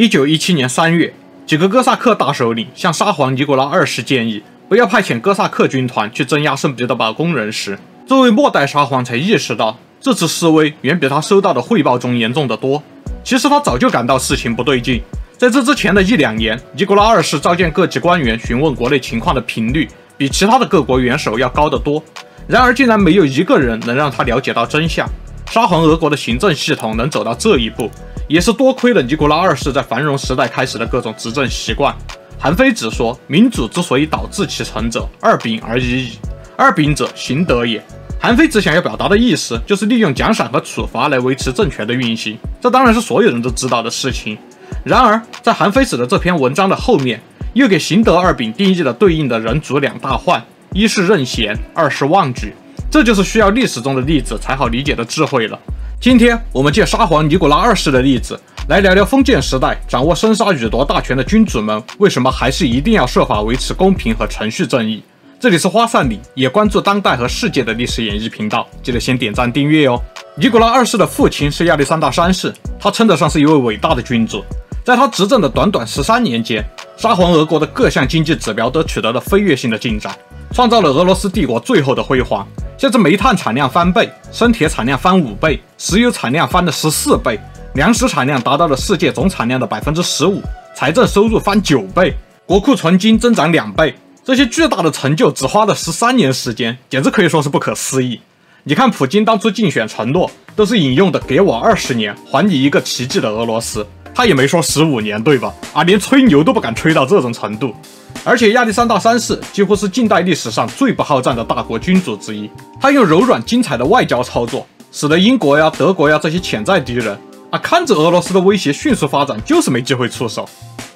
1917年3月，几个哥萨克大首领向沙皇尼古拉二世建议，不要派遣哥萨克军团去镇压圣彼得堡工人时，这位末代沙皇才意识到，这次示威远比他收到的汇报中严重得多。其实他早就感到事情不对劲。在这之前的1-2年，尼古拉二世召见各级官员询问国内情况的频率，比其他的各国元首要高得多。然而，竟然没有一个人能让他了解到真相。沙皇俄国的行政系统能走到这一步，也是多亏了尼古拉二世在繁荣时代开始的各种执政习惯。韩非子说：“民主之所以导致其成者，二秉而已矣。二秉者，行德也。”韩非子想要表达的意思就是利用奖赏和处罚来维持政权的运行，这当然是所有人都知道的事情。然而，在韩非子的这篇文章的后面，又给行德二秉定义了对应的人族两大患：一是任贤，二是妄举。这就是需要历史中的例子才好理解的智慧了。今天我们借沙皇尼古拉二世的例子，来聊聊封建时代掌握生杀予夺大权的君主们为什么还是一定要设法维持公平和程序正义。这里是花散里，也关注当代和世界的历史演绎频道，记得先点赞订阅哦。尼古拉二世的父亲是亚历山大三世，他称得上是一位伟大的君主。在他执政的短短13年间，沙皇俄国的各项经济指标都取得了飞跃性的进展，创造了俄罗斯帝国最后的辉煌。像是煤炭产量翻倍，生铁产量翻5倍，石油产量翻了14倍，粮食产量达到了世界总产量的15%，财政收入翻9倍，国库存金增长2倍。这些巨大的成就只花了13年时间，简直可以说是不可思议。你看，普京当初竞选承诺都是引用的“给我20年，还你一个奇迹的俄罗斯”，他也没说15年，对吧？连吹牛都不敢吹到这种程度。而且，亚历山大三世几乎是近代历史上最不好战的大国君主之一，他用柔软精彩的外交操作，使得英国呀、德国呀这些潜在敌人看着俄罗斯的威胁迅速发展，就是没机会出手。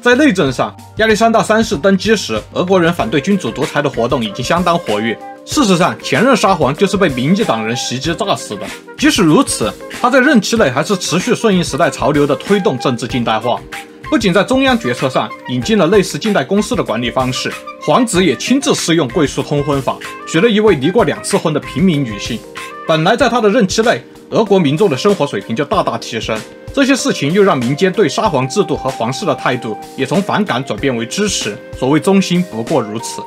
在内政上，亚历山大三世登基时，俄国人反对君主独裁的活动已经相当活跃。事实上，前任沙皇就是被民进党人袭击炸死的。即使如此，他在任期内还是持续顺应时代潮流的推动政治近代化，不仅在中央决策上引进了类似近代公司的管理方式，皇子也亲自试用贵族通婚法，娶了一位离过2次婚的平民女性。本来在他的任期内，俄国民众的生活水平就大大提升，这些事情又让民间对沙皇制度和皇室的态度也从反感转变为支持，所谓忠心不过如此。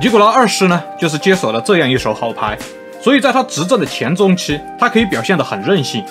尼古拉二世呢，就是接手了这样一手好牌，所以在他执政的前中期，他可以表现得很任性。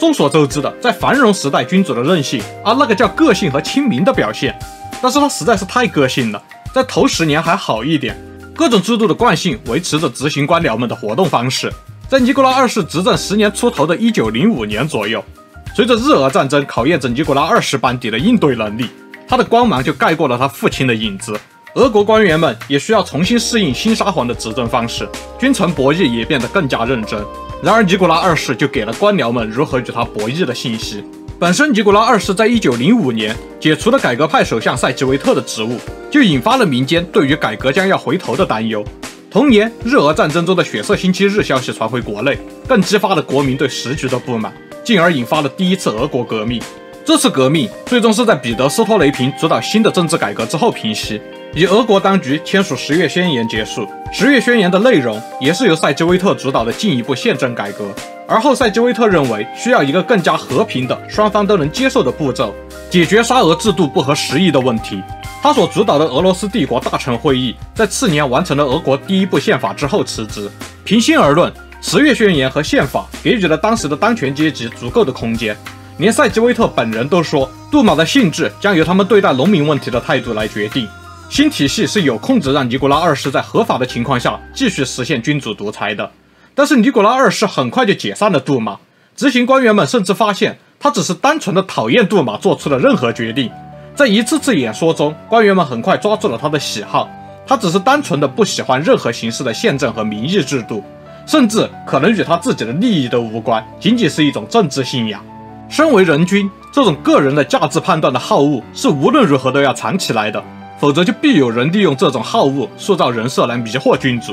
众所周知的，在繁荣时代，君主的任性那个叫个性和亲民的表现。但是他实在是太个性了，在头10年还好一点，各种制度的惯性维持着执行官僚们的活动方式。在尼古拉二世执政10年出头的1905年左右，随着日俄战争考验着尼古拉二世班底的应对能力，他的光芒就盖过了他父亲的影子。俄国官员们也需要重新适应新沙皇的执政方式，君臣博弈也变得更加认真。然而，尼古拉二世就给了官僚们如何与他博弈的信息。本身，尼古拉二世在1905年解除了改革派首相塞奇维特的职务，就引发了民间对于改革将要回头的担忧。同年，日俄战争中的血色星期日消息传回国内，更激发了国民对时局的不满，进而引发了第一次俄国革命。这次革命最终是在彼得·斯托雷平主导新的政治改革之后平息，以俄国当局签署《10月宣言》结束。《10月宣言》的内容也是由塞基威特主导的进一步宪政改革。而后，塞基威特认为需要一个更加和平的、双方都能接受的步骤，解决沙俄制度不合时宜的问题。他所主导的俄罗斯帝国大臣会议在次年完成了俄国第一部宪法之后辞职。平心而论，《10月宣言》和宪法给予了当时的当权阶级足够的空间。连塞基威特本人都说，杜马的性质将由他们对待农民问题的态度来决定。新体系是有控制让尼古拉二世在合法的情况下继续实现君主独裁的。但是尼古拉二世很快就解散了杜马，执行官员们甚至发现他只是单纯的讨厌杜马做出的任何决定。在一次次演说中，官员们很快抓住了他的喜好，他只是单纯的不喜欢任何形式的宪政和民意制度，甚至可能与他自己的利益都无关，仅仅是一种政治信仰。身为人君，这种个人的价值判断的好恶是无论如何都要藏起来的，否则就必有人利用这种好恶塑造人设来迷惑君主。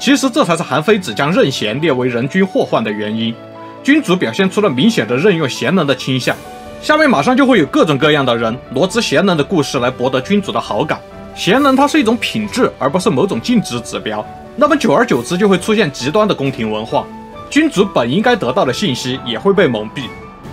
其实这才是韩非子将任贤列为人君祸患的原因，君主表现出了明显的任用贤能的倾向。下面马上就会有各种各样的人罗织贤能的故事来博得君主的好感。贤能它是一种品质，而不是某种净值指标，那么久而久之就会出现极端的宫廷文化，君主本应该得到的信息也会被蒙蔽。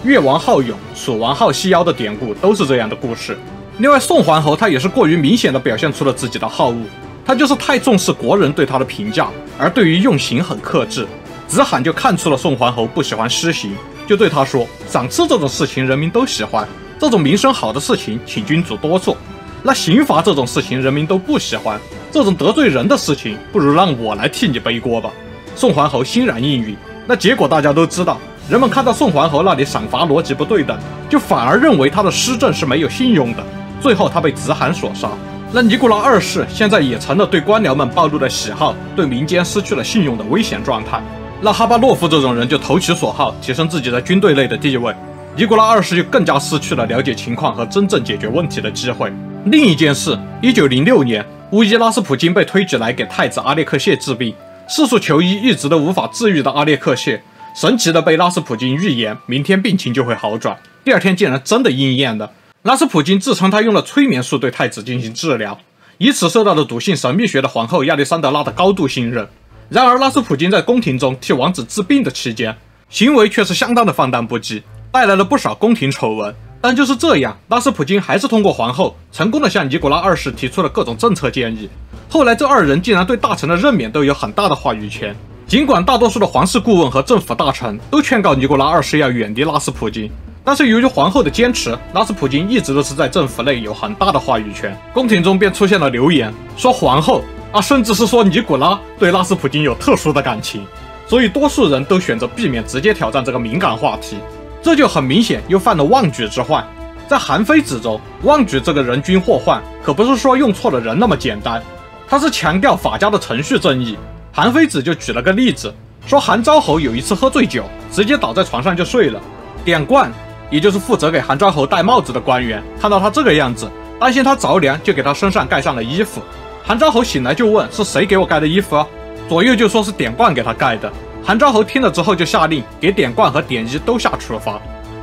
越王好勇、蜀王好细腰的典故都是这样的故事。另外，宋桓侯他也是过于明显地表现出了自己的好恶，他就是太重视国人对他的评价，而对于用刑很克制。子罕就看出了宋桓侯不喜欢施刑，就对他说：“赏赐这种事情人民都喜欢，这种名声好的事情，请君主多做。那刑罚这种事情人民都不喜欢，这种得罪人的事情，不如让我来替你背锅吧。”宋桓侯欣然应允。那结果大家都知道，人们看到宋桓侯那里赏罚逻辑不对等，就反而认为他的施政是没有信用的。最后他被子罕所杀。那尼古拉二世现在也成了对官僚们暴露了喜好，对民间失去了信用的危险状态。那哈巴诺夫这种人就投其所好，提升自己在军队内的地位。尼古拉二世就更加失去了了解情况和真正解决问题的机会。另一件事，1906年，乌伊拉斯普京被推举来给太子阿列克谢治病，四处求医一直都无法治愈的阿列克谢，神奇的被拉斯普京预言明天病情就会好转，第二天竟然真的应验了。拉斯普京自称他用了催眠术对太子进行治疗，以此受到了笃信神秘学的皇后亚历山德拉的高度信任。然而，拉斯普京在宫廷中替王子治病的期间，行为却是相当的放荡不羁，带来了不少宫廷丑闻。但就是这样，拉斯普京还是通过皇后成功的向尼古拉二世提出了各种政策建议。后来，这二人竟然对大臣的任免都有很大的话语权。尽管大多数的皇室顾问和政府大臣都劝告尼古拉二世要远离拉斯普京，但是由于皇后的坚持，拉斯普京一直都是在政府内有很大的话语权。宫廷中便出现了流言，说皇后甚至是说尼古拉对拉斯普京有特殊的感情，所以多数人都选择避免直接挑战这个敏感话题。这就很明显又犯了妄举之患。在韩非子中，妄举这个人君祸患可不是说用错了人那么简单，他是强调法家的程序正义。韩非子就举了个例子，说韩昭侯有一次喝醉酒，直接倒在床上就睡了。典冠，也就是负责给韩昭侯戴帽子的官员，看到他这个样子，担心他着凉，就给他身上盖上了衣服。韩昭侯醒来就问：“是谁给我盖的衣服啊？”左右就说是典冠给他盖的。韩昭侯听了之后就下令给典冠和典医都下处罚，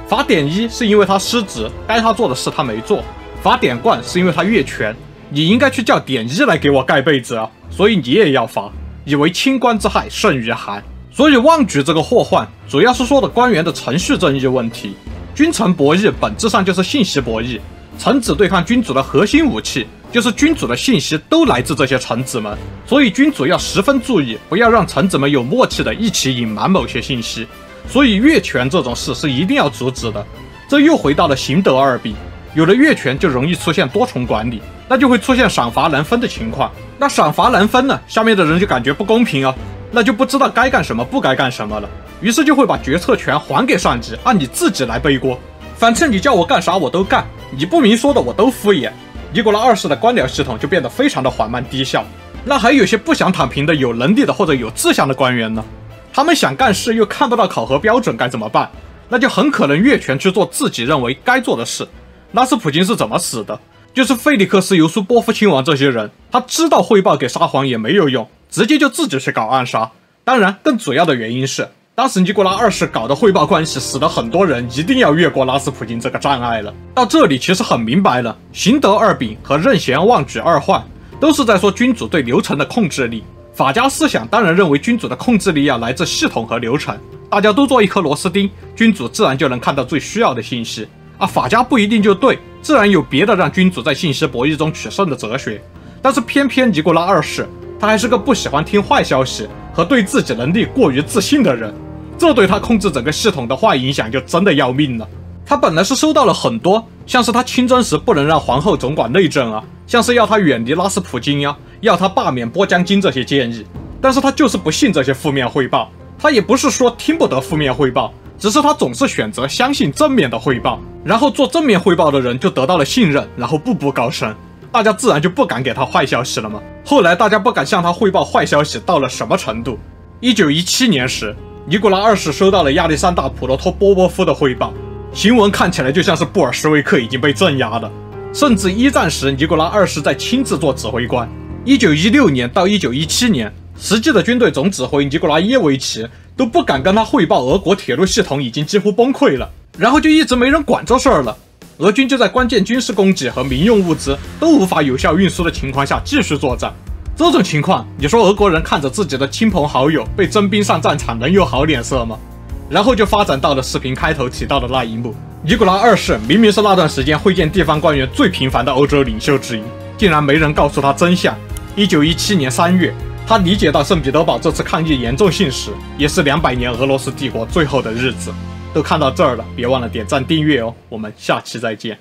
罚典医是因为他失职，该他做的事他没做；罚典冠是因为他越权，你应该去叫典医来给我盖被子啊，所以你也要罚。以为清官之害甚于寒，所以妄举这个祸患，主要是说的官员的程序正义问题。君臣博弈本质上就是信息博弈，臣子对抗君主的核心武器。就是君主的信息都来自这些臣子们，所以君主要十分注意，不要让臣子们有默契的一起隐瞒某些信息。所以越权这种事是一定要阻止的。这又回到了刑德二弊，有了越权就容易出现多重管理，那就会出现赏罚难分的情况。那赏罚难分呢，下面的人就感觉不公平啊，那就不知道该干什么不该干什么了，于是就会把决策权还给上级，按你自己来背锅，反正你叫我干啥我都干，你不明说的我都敷衍。尼古拉二世的官僚系统就变得非常的缓慢低效。那还有些不想躺平的、有能力的或者有志向的官员呢？他们想干事又看不到考核标准，该怎么办？那就很可能越权去做自己认为该做的事。拉斯普京是怎么死的？就是费利克斯·尤苏波夫亲王这些人，他知道汇报给沙皇也没有用，直接就自己去搞暗杀。当然，更主要的原因是，当时尼古拉二世搞的汇报关系，使得很多人一定要越过拉斯普京这个障碍了。到这里其实很明白了，刑德二弊和任贤妄举二患，都是在说君主对流程的控制力。法家思想当然认为君主的控制力要来自系统和流程，大家都做一颗螺丝钉，君主自然就能看到最需要的信息。法家不一定就对，自然有别的让君主在信息博弈中取胜的哲学。但是偏偏尼古拉二世，他还是个不喜欢听坏消息和对自己能力过于自信的人。这对他控制整个系统的坏影响就真的要命了。他本来是收到了很多，像是他亲征时不能让皇后总管内政啊，像是要他远离拉斯普京啊，要他罢免波将军这些建议，但是他就是不信这些负面汇报。他也不是说听不得负面汇报，只是他总是选择相信正面的汇报，然后做正面汇报的人就得到了信任，然后步步高升，大家自然就不敢给他坏消息了嘛。后来大家不敢向他汇报坏消息到了什么程度？1917年时，尼古拉二世收到了亚历山大·普罗托波波夫的汇报，行文看起来就像是布尔什维克已经被镇压了，甚至一战时尼古拉二世在亲自做指挥官。1916年到1917年，实际的军队总指挥尼古拉耶维奇都不敢跟他汇报俄国铁路系统已经几乎崩溃了，然后就一直没人管这事儿了。俄军就在关键军事供给和民用物资都无法有效运输的情况下继续作战。这种情况，你说俄国人看着自己的亲朋好友被征兵上战场能有好脸色吗？然后就发展到了视频开头提到的那一幕。尼古拉二世明明是那段时间会见地方官员最频繁的欧洲领袖之一，竟然没人告诉他真相。1917年3月，他理解到圣彼得堡这次抗议严重性时，也是200年俄罗斯帝国最后的日子。都看到这儿了，别忘了点赞订阅哦！我们下期再见。